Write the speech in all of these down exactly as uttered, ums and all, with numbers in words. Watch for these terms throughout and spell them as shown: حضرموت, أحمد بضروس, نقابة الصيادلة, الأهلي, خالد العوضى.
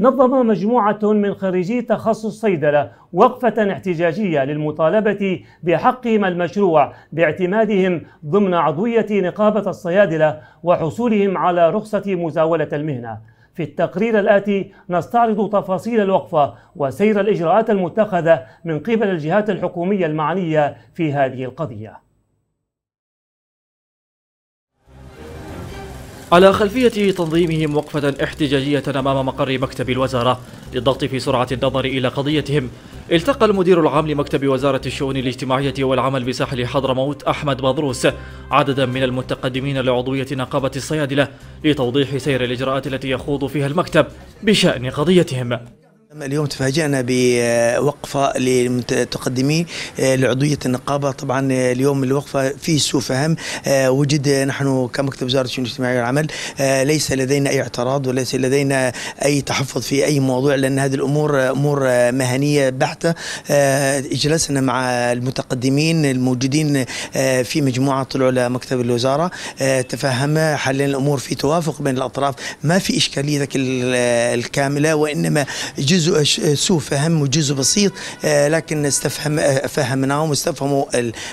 نظم مجموعة من خريجي تخصص صيدلة وقفة احتجاجية للمطالبة بحقهم المشروع باعتمادهم ضمن عضوية نقابة الصيادلة وحصولهم على رخصة مزاولة المهنة. في التقرير الآتي نستعرض تفاصيل الوقفة وسير الإجراءات المتخذة من قبل الجهات الحكومية المعنية في هذه القضية. على خلفية تنظيمهم وقفة احتجاجية أمام مقر مكتب الوزارة للضغط في سرعة النظر إلى قضيتهم، التقى المدير العام لمكتب وزارة الشؤون الاجتماعية والعمل بساحل حضرموت أحمد بضروس عددا من المتقدمين لعضوية نقابة الصيادلة لتوضيح سير الإجراءات التي يخوض فيها المكتب بشأن قضيتهم. اليوم تفاجأنا بوقفة للمتقدمين لعضوية النقابة. طبعا اليوم الوقفة فيه سوء فهم وجد. نحن كمكتب وزارة الشؤون الاجتماعية والعمل ليس لدينا أي اعتراض وليس لدينا أي تحفظ في أي موضوع، لأن هذه الأمور أمور مهنية بحتة. اجلسنا مع المتقدمين الموجودين في مجموعة طلعوا لمكتب الوزارة، تفهمنا، حلنا الأمور في توافق بين الأطراف، ما في إشكالية الكاملة، وإنما جزء جزء سوء فهم وجزء بسيط، لكن استفهم فهمناهم واستفهموا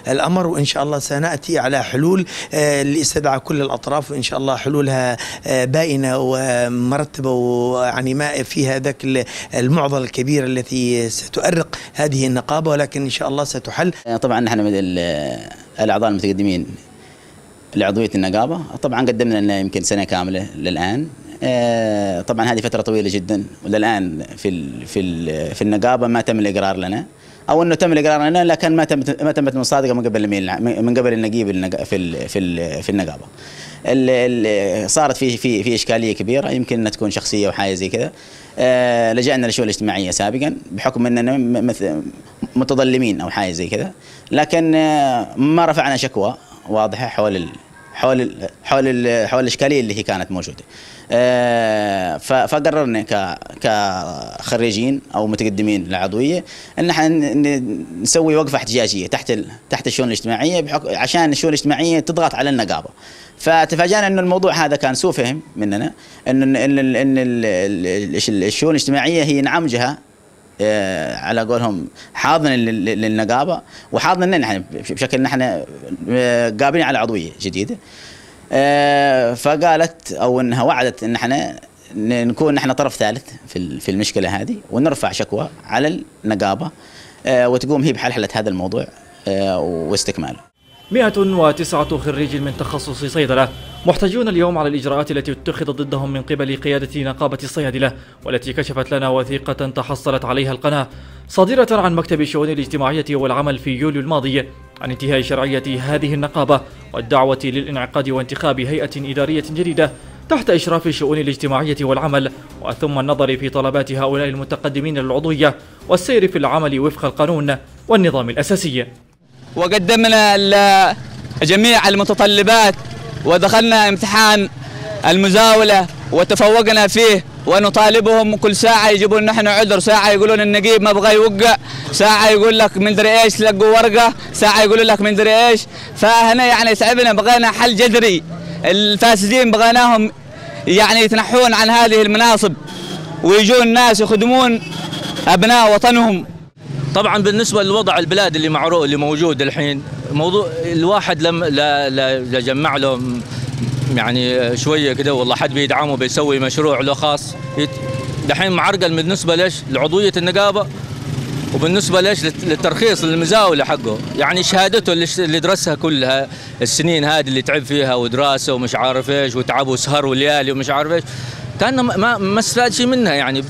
الأمر. وإن شاء الله سنأتي على حلول لاستدعاء كل الأطراف، وإن شاء الله حلولها باينة ومرتبة، ويعني ما فيها ذاك المعضلة الكبيرة التي ستؤرق هذه النقابة، ولكن إن شاء الله ستحل. طبعا نحن من الأعضاء المتقدمين لعضوية النقابة طبعا قدمنا لنا يمكن سنة كاملة للآن. طبعا هذه فترة طويلة جدا، وللآن في ال في ال في النقابة ما تم الإقرار لنا، أو أنه تم الإقرار لنا لكن ما تمت ما تمت مصادقة من قبل من قبل النقيب في ال في ال في النقابة. ال ال صارت في في في إشكالية كبيرة يمكن أنها تكون شخصية وحاجة زي كذا. لجأنا للشؤون الاجتماعية سابقا بحكم أننا متظلمين أو حاجة زي كذا، لكن ما رفعنا شكوى واضحة حول ال حول ال حول ال حول الإشكالية اللي هي كانت موجودة. فقررنا كخريجين او متقدمين لعضويه ان احنا نسوي وقفه احتجاجيه تحت تحت الشؤون الاجتماعيه بحكم عشان الشؤون الاجتماعيه تضغط على النقابه. فتفاجأنا ان الموضوع هذا كان سوء فهم مننا، ان ان ان الشؤون الاجتماعيه هي نعم جهه على قولهم حاضنه للنقابه وحاضنه لنا نحن بشكل ان احنا قابلين على عضويه جديده. فقالت او انها وعدت ان احنا نكون احنا طرف ثالث في في المشكله هذه ونرفع شكوى على النقابه وتقوم هي بحلحله هذا الموضوع واستكماله. مئة وتسعة خريج من تخصص صيدله محتجون اليوم على الاجراءات التي اتخذت ضدهم من قبل قياده نقابه الصيادله، والتي كشفت لنا وثيقه تحصلت عليها القناه صادره عن مكتب الشؤون الاجتماعيه والعمل في يوليو الماضي عن انتهاء شرعية هذه النقابة والدعوة للانعقاد وانتخاب هيئة إدارية جديدة تحت إشراف الشؤون الاجتماعية والعمل، وثم النظر في طلبات هؤلاء المتقدمين للعضوية والسير في العمل وفق القانون والنظام الأساسي. وقدمنا جميع المتطلبات ودخلنا امتحان المزاولة وتفوقنا فيه، ونطالبهم كل ساعة يجيبون نحن عذر، ساعة يقولون النقيب ما بغى يوقع، ساعة يقول لك من دري ايش لقوا ورقة، ساعة يقولون لك من دري ايش. فهنا يعني تعبنا، بغينا حل جذري. الفاسدين بغيناهم يعني يتنحون عن هذه المناصب ويجون ناس يخدمون أبناء وطنهم. طبعا بالنسبة لوضع البلاد اللي معروف اللي موجود الحين، موضوع الواحد لم لا لا جمع له يعني شويه كده والله حد بيدعمه بيسوي مشروع له خاص دحين معرقل بالنسبه ليش لعضويه النقابه وبالنسبه ليش للترخيص للمزاوله حقه، يعني شهادته اللي درسها كلها السنين هذه اللي تعب فيها ودراسه ومش عارف ايش وتعب وسهر وليالي ومش عارف ايش كانه ما ما استفاد شيء منها. يعني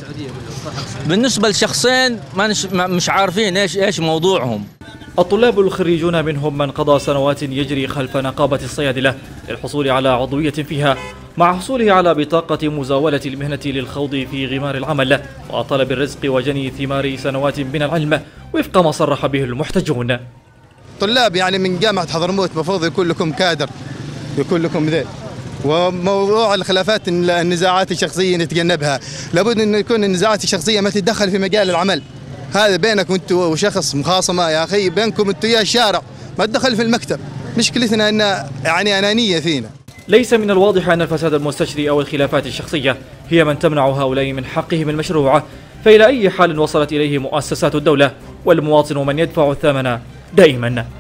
بالنسبه لشخصين ما مش عارفين ايش ايش موضوعهم. الطلاب الخريجون منهم من قضى سنوات يجري خلف نقابة الصيادلة للحصول على عضوية فيها، مع حصوله على بطاقة مزاولة المهنة للخوض في غمار العمل وطلب الرزق وجني ثمار سنوات من العلم وفق ما صرح به المحتجون. طلاب يعني من جامعة حضرموت المفروض يكون لكم كادر، يكون لكم ذي، وموضوع الخلافات النزاعات الشخصية نتجنبها، لابد أن يكون النزاعات الشخصية ما تتدخل في مجال العمل. هذا بينك وانت وشخص مخاصمه يا اخي، بينكم انتوا يا الشارع، ما تدخل في المكتب. مشكلتنا ان يعني انانيه فينا. ليس من الواضح ان الفساد المستشري او الخلافات الشخصيه هي من تمنع هؤلاء من حقهم المشروع، فإلى أي حال وصلت إليه مؤسسات الدولة والمواطن من يدفع الثمن دائما.